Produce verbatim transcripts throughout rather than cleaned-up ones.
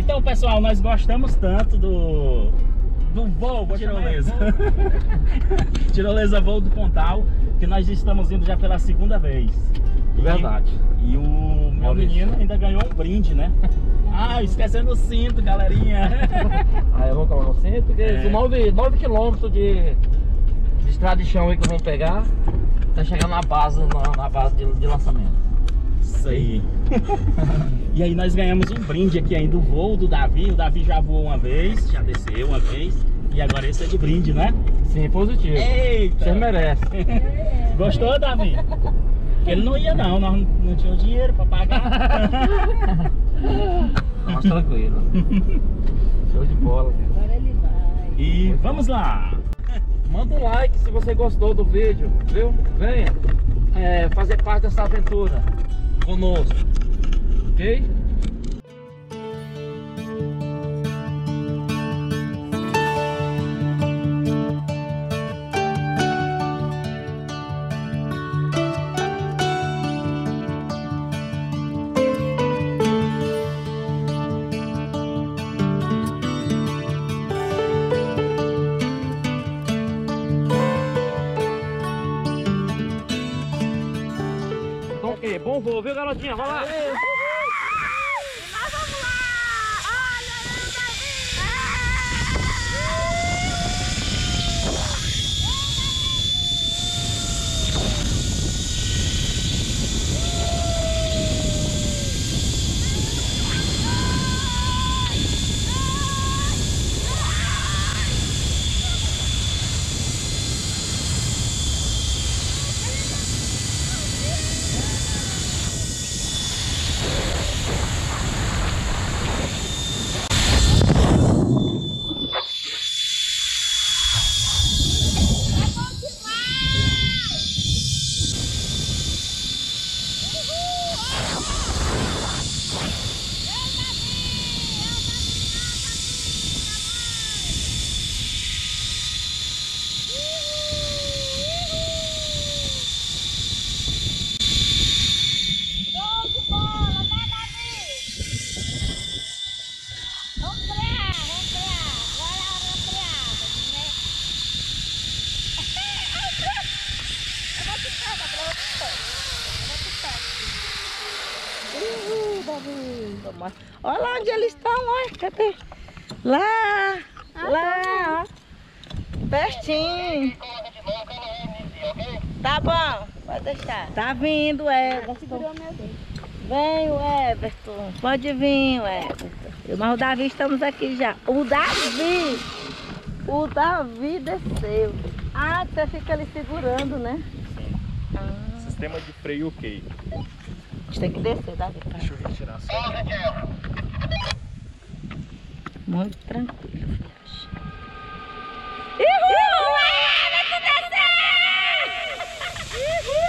Então, pessoal, nós gostamos tanto do, do voo Tirolesa. Voo. Tirolesa voo do Pontal, que nós estamos indo já pela segunda vez. Verdade. E, e o meu menino ainda ganhou um brinde, né? Ah, esquecendo o cinto, galerinha. Ah, eu vou colocar o cinto, porque é. São nove quilômetros de, de estrada de chão aí que vamos pegar. Tá chegando na base, na, na base de, de lançamento. Isso aí. E aí nós ganhamos um brinde aqui ainda, o voo do Davi. O Davi já voou uma vez, já desceu uma vez. E agora esse é de brinde, né? Sim, positivo. Eita! Você merece. Gostou, Davi? Ele não ia não, nós não tínhamos dinheiro pra pagar. Nossa, tranquilo. Show de bola, cara. Agora ele vai. E vamos lá. Manda um like se você gostou do vídeo, viu? Venha é, fazer parte dessa aventura conosco, ok? Bom voo, viu, garotinha? Vai lá! Aê, nós vamos lá! Olha olha lá onde eles estão, olha, cadê? Lá, ah, lá, ó. Pertinho. Tá bom, pode deixar. Tá vindo, Everton. Vem, o Everton. Pode vir, o Everton. Mas o Davi, estamos aqui já. O Davi, o Davi desceu. Ah, você fica ali segurando, né? Ah. Sistema de freio ok. A gente tem que descer, Davi. Deixa eu retirar a sua. Muito tranquilo, viagem. Uhul! Vai tu descer! Uhul!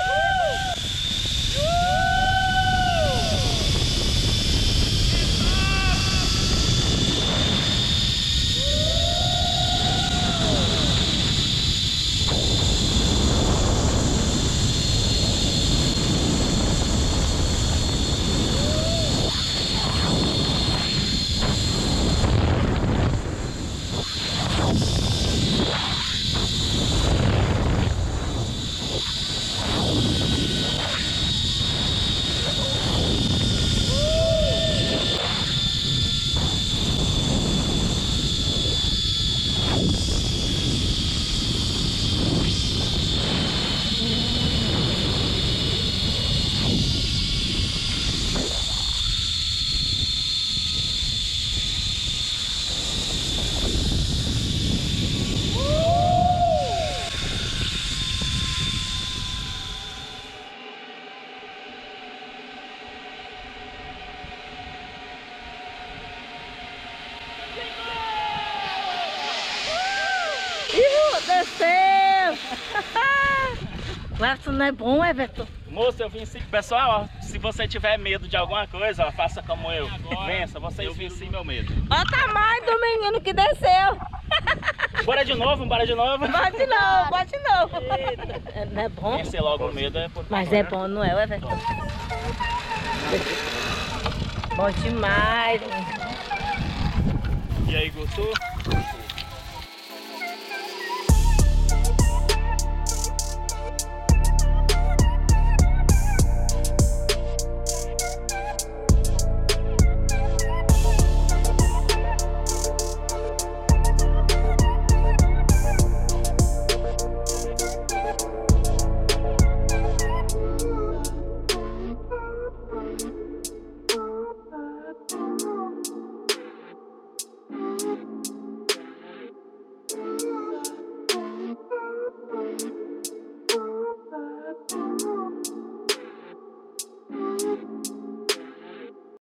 Isso não é bom, Everton? Moça, eu vim sim. Pessoal, ó, se você tiver medo de alguma coisa, ó, faça como eu. Agora, vença, vocês eu vim sim meu medo. Olha o tamanho do menino que desceu. Bora de novo, bora de novo. Bora de novo, bora de novo. É, não é bom? Vencer logo o medo é por favor. Mas é bom, não é, Everton? Bom demais. E aí, gostou? Thank you.